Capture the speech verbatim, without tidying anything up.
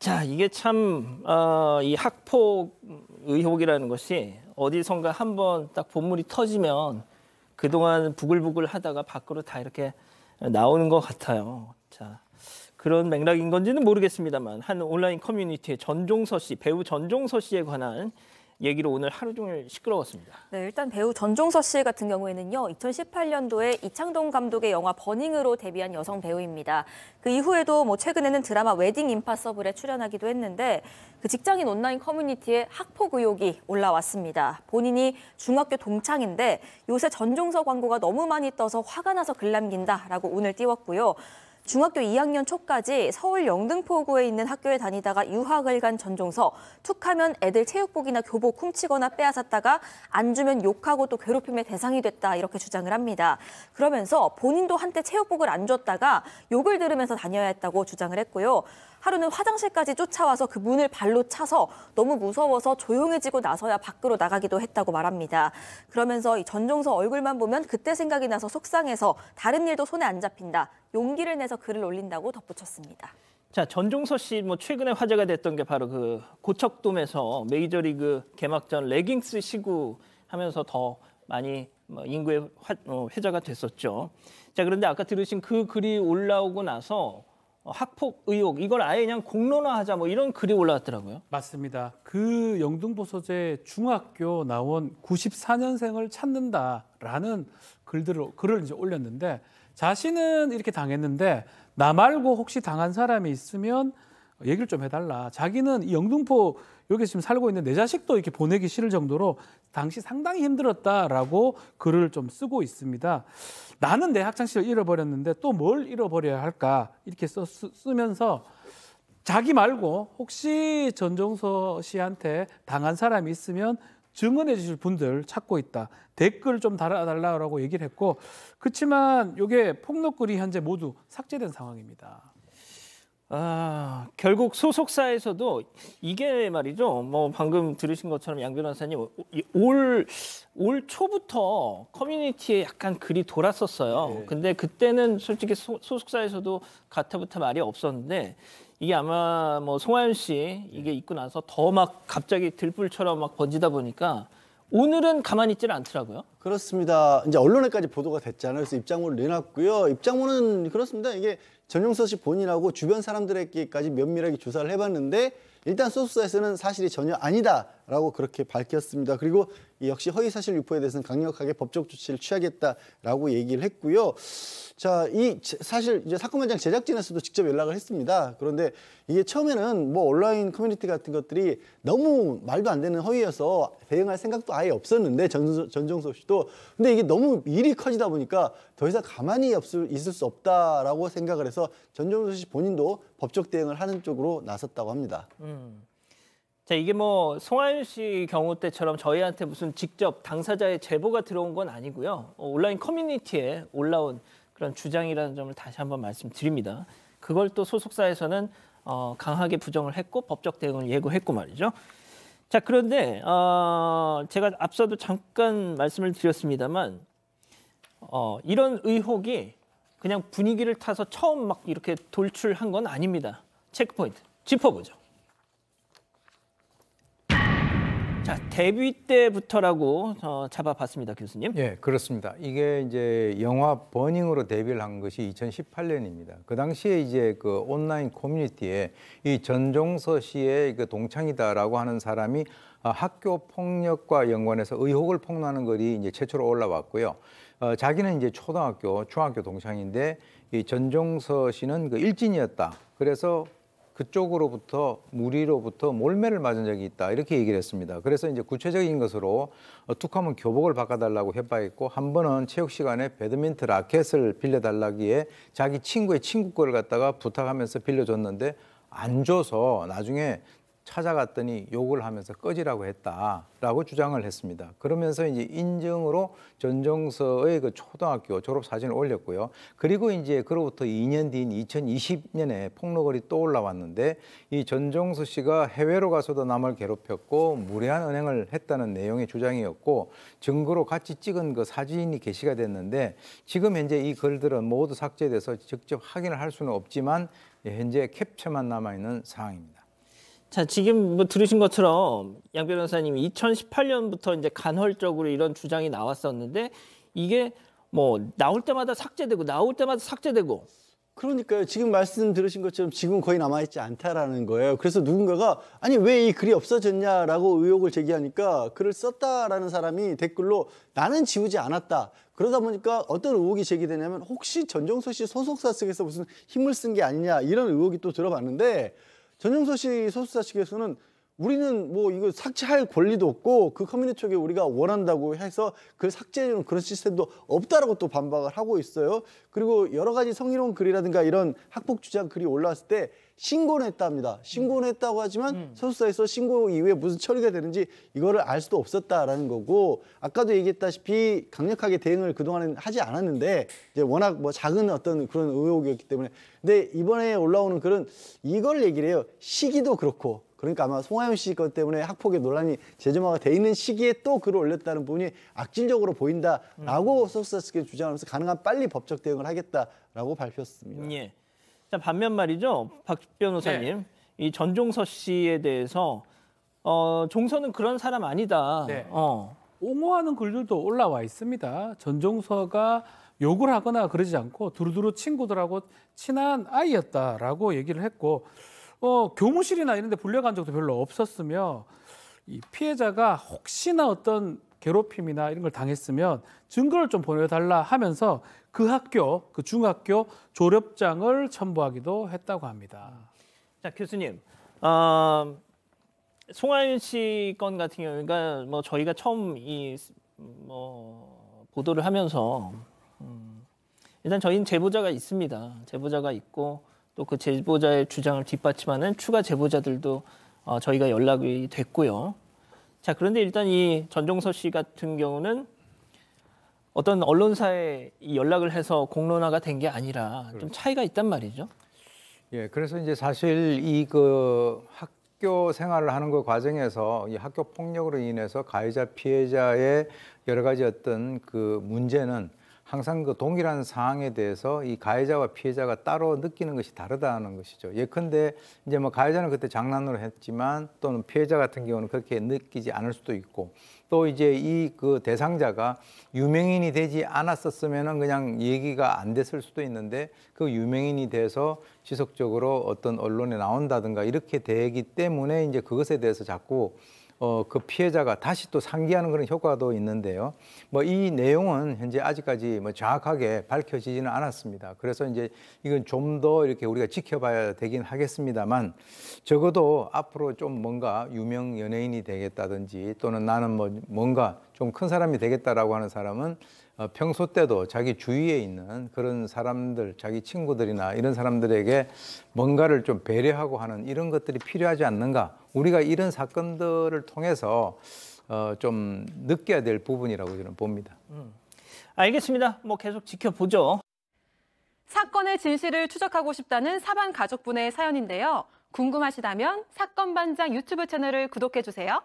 자, 이게 참 어, 이 학폭 의혹이라는 것이 어디선가 한번 딱 본물이 터지면 그동안 부글부글 하다가 밖으로 다 이렇게 나오는 것 같아요. 자, 그런 맥락인 건지는 모르겠습니다만 한 온라인 커뮤니티의 전종서 씨, 배우 전종서 씨에 관한 얘기로 오늘 하루 종일 시끄러웠습니다. 네, 일단 배우 전종서 씨 같은 경우에는요, 이천십팔 년도에 이창동 감독의 영화 버닝으로 데뷔한 여성 배우입니다. 그 이후에도 뭐 최근에는 드라마 웨딩 임파서블에 출연하기도 했는데 그 직장인 온라인 커뮤니티에 학폭 의혹이 올라왔습니다. 본인이 중학교 동창인데 요새 전종서 광고가 너무 많이 떠서 화가 나서 글 남긴다라고 운을 띄웠고요. 중학교 이 학년 초까지 서울 영등포구에 있는 학교에 다니다가 유학을 간 전종서. 툭하면 애들 체육복이나 교복 훔치거나 빼앗았다가 안 주면 욕하고 또 괴롭힘의 대상이 됐다 이렇게 주장을 합니다. 그러면서 본인도 한때 체육복을 안 줬다가 욕을 들으면서 다녀야 했다고 주장을 했고요. 하루는 화장실까지 쫓아와서 그 문을 발로 차서 너무 무서워서 조용해지고 나서야 밖으로 나가기도 했다고 말합니다. 그러면서 이 전종서 얼굴만 보면 그때 생각이 나서 속상해서 다른 일도 손에 안 잡힌다. 용기를 내서 글을 올린다고 덧붙였습니다. 자, 전종서 씨 뭐 최근에 화제가 됐던 게 바로 그 고척돔에서 메이저리그 개막전 레깅스 시구 하면서 더 많이 인구의 회자가 됐었죠. 자, 그런데 아까 들으신 그 글이 올라오고 나서 학폭 의혹, 이걸 아예 그냥 공론화하자 뭐 이런 글이 올라왔더라고요. 맞습니다. 그 영등포 소재 중학교 나온 구십사 년생을 찾는다라는 글들을 글을 이제 올렸는데 자신은 이렇게 당했는데 나 말고 혹시 당한 사람이 있으면 얘기를 좀 해달라. 자기는 이 영등포 여기 지금 살고 있는 내 자식도 이렇게 보내기 싫을 정도로 당시 상당히 힘들었다라고 글을 좀 쓰고 있습니다. 나는 내 학창시절 잃어버렸는데 또 뭘 잃어버려야 할까 이렇게 써, 쓰면서 자기 말고 혹시 전종서 씨한테 당한 사람이 있으면 증언해 주실 분들 찾고 있다. 댓글 좀 달아달라고 얘기를 했고 그렇지만 이게 폭로글이 현재 모두 삭제된 상황입니다. 아, 결국 소속사에서도 이게 말이죠. 뭐 방금 들으신 것처럼 양 변호사님 올, 올 초부터 커뮤니티에 약간 글이 돌았었어요. 네. 근데 그때는 솔직히 소, 소속사에서도 가타부타 말이 없었는데 이게 아마 뭐 송하윤 씨 이게 있고 나서 더 막 갑자기 들불처럼 막 번지다 보니까 오늘은 가만히 있지는 않더라고요. 그렇습니다. 이제 언론에까지 보도가 됐잖아요. 그래서 입장문을 내놨고요. 입장문은 그렇습니다. 이게 전종서 씨 본인하고 주변 사람들에게까지 면밀하게 조사를 해봤는데 일단 소속사에서는 사실이 전혀 아니다라고 그렇게 밝혔습니다. 그리고 역시 허위사실 유포에 대해서는 강력하게 법적 조치를 취하겠다라고 얘기를 했고요. 자, 이 사실 이제 사건반장 제작진에서도 직접 연락을 했습니다. 그런데 이게 처음에는 뭐 온라인 커뮤니티 같은 것들이 너무 말도 안 되는 허위여서 대응할 생각도 아예 없었는데 전, 전종서 씨도 근데 이게 너무 일이 커지다 보니까 더 이상 가만히 없을, 있을 수 없다라고 생각을 해서 전종서 씨 본인도 법적 대응을 하는 쪽으로 나섰다고 합니다. 음. 자, 이게 뭐 송하윤 씨 경우 때처럼 저희한테 무슨 직접 당사자의 제보가 들어온 건 아니고요. 온라인 커뮤니티에 올라온 그런 주장이라는 점을 다시 한번 말씀드립니다. 그걸 또 소속사에서는 어, 강하게 부정을 했고 법적 대응을 예고했고 말이죠. 자, 그런데 어, 제가 앞서도 잠깐 말씀을 드렸습니다만 어, 이런 의혹이 그냥 분위기를 타서 처음 막 이렇게 돌출한 건 아닙니다. 체크포인트 짚어보죠. 자, 데뷔 때부터라고 어, 잡아봤습니다, 교수님. 예, 그렇습니다. 이게 이제 영화 버닝으로 데뷔를 한 것이 이천십팔 년입니다. 그 당시에 이제 그 온라인 커뮤니티에 이 전종서 씨의 그 동창이다라고 하는 사람이 어, 학교 폭력과 연관해서 의혹을 폭로하는 글이 이제 최초로 올라왔고요. 어, 자기는 이제 초등학교, 중학교 동창인데 이 전종서 씨는 그 일진이었다. 그래서 그쪽으로부터 무리로부터 몰매를 맞은 적이 있다 이렇게 얘기를 했습니다. 그래서 이제 구체적인 것으로 어, 툭하면 교복을 바꿔달라고 협박했고 한 번은 체육 시간에 배드민턴 라켓을 빌려달라기에 자기 친구의 친구 거를 갖다가 부탁하면서 빌려줬는데 안 줘서 나중에 찾아갔더니 욕을 하면서 꺼지라고 했다라고 주장을 했습니다. 그러면서 이제 인증으로 전종서의 그 초등학교 졸업 사진을 올렸고요. 그리고 이제 그로부터 이 년 뒤인 이천이십 년에 폭로글이 또 올라왔는데 이 전종서 씨가 해외로 가서도 남을 괴롭혔고 무례한 언행을 했다는 내용의 주장이었고 증거로 같이 찍은 그 사진이 게시가 됐는데 지금 현재 이 글들은 모두 삭제돼서 직접 확인을 할 수는 없지만 현재 캡처만 남아 있는 상황입니다. 자, 지금 뭐 들으신 것처럼 양 변호사님이 이천십팔 년부터 이제 간헐적으로 이런 주장이 나왔었는데 이게 뭐 나올 때마다 삭제되고 나올 때마다 삭제되고. 그러니까요. 지금 말씀 들으신 것처럼 지금 거의 남아있지 않다라는 거예요. 그래서 누군가가 아니 왜 이 글이 없어졌냐라고 의혹을 제기하니까 글을 썼다라는 사람이 댓글로 나는 지우지 않았다. 그러다 보니까 어떤 의혹이 제기되냐면 혹시 전종서 씨 소속사 측에서 무슨 힘을 쓴 게 아니냐 이런 의혹이 또 들어봤는데 전종서 씨 소속사 측에서는 우리는 뭐 이거 삭제할 권리도 없고 그 커뮤니티 쪽에 우리가 원한다고 해서 그걸 삭제해주는 그런 시스템도 없다라고 또 반박을 하고 있어요. 그리고 여러 가지 성희롱 글이라든가 이런 학폭 주장 글이 올라왔을 때 신고는 했답니다. 신고는 했다고 하지만 음. 소속사에서 신고 이후에 무슨 처리가 되는지 이거를 알 수도 없었다라는 거고 아까도 얘기했다시피 강력하게 대응을 그동안은 하지 않았는데 이제 워낙 뭐 작은 어떤 그런 의혹이었기 때문에 근데 이번에 올라오는 글은 이걸 얘기를 해요. 시기도 그렇고 그러니까 아마 송하윤 씨 것 때문에 학폭의 논란이 재점화가 돼 있는 시기에 또 글을 올렸다는 부분이 악질적으로 보인다라고 음. 소속사 측에 주장하면서 가능한 빨리 법적 대응을 하겠다라고 발표했습니다. 예. 자, 반면 말이죠. 박 변호사님. 네. 이 전종서 씨에 대해서 어, 종서는 그런 사람 아니다. 네. 어. 옹호하는 글들도 올라와 있습니다. 전종서가 욕을 하거나 그러지 않고 두루두루 친구들하고 친한 아이였다라고 얘기를 했고 어, 교무실이나 이런 데 불려간 적도 별로 없었으며 이 피해자가 혹시나 어떤 괴롭힘이나 이런 걸 당했으면 증거를 좀 보내달라 하면서 그 학교, 그 중학교 졸업장을 첨부하기도 했다고 합니다. 자, 교수님. 어, 송하윤 씨 건 같은 경우가 뭐 저희가 처음 이 뭐 보도를 하면서 음, 일단 저희는 제보자가 있습니다. 제보자가 있고 또 그 제보자의 주장을 뒷받침하는 추가 제보자들도 어, 저희가 연락이 됐고요. 자, 그런데 일단 이 전종서 씨 같은 경우는 어떤 언론사에 연락을 해서 공론화가 된 게 아니라 좀 그렇죠. 차이가 있단 말이죠. 예, 그래서 이제 사실 이 그 학교 생활을 하는 그 과정에서 이 학교 폭력으로 인해서 가해자 피해자의 여러 가지 어떤 그 문제는 항상 그 동일한 사항에 대해서 이 가해자와 피해자가 따로 느끼는 것이 다르다는 것이죠. 예컨대 이제 뭐 가해자는 그때 장난으로 했지만 또는 피해자 같은 경우는 그렇게 느끼지 않을 수도 있고 또 이제 이 그 대상자가 유명인이 되지 않았었으면은 그냥 얘기가 안 됐을 수도 있는데 그 유명인이 돼서 지속적으로 어떤 언론에 나온다든가 이렇게 되기 때문에 이제 그것에 대해서 자꾸 어, 그 피해자가 다시 또 상기하는 그런 효과도 있는데요. 뭐 이 내용은 현재 아직까지 뭐 정확하게 밝혀지지는 않았습니다. 그래서 이제 이건 좀 더 이렇게 우리가 지켜봐야 되긴 하겠습니다만 적어도 앞으로 좀 뭔가 유명 연예인이 되겠다든지 또는 나는 뭐 뭔가 좀 큰 사람이 되겠다라고 하는 사람은 어, 평소 때도 자기 주위에 있는 그런 사람들, 자기 친구들이나 이런 사람들에게 뭔가를 좀 배려하고 하는 이런 것들이 필요하지 않는가. 우리가 이런 사건들을 통해서 어, 좀 느껴야 될 부분이라고 저는 봅니다. 음. 알겠습니다. 뭐 계속 지켜보죠. 사건의 진실을 추적하고 싶다는 사반 가족분의 사연인데요. 궁금하시다면 사건반장 유튜브 채널을 구독해주세요.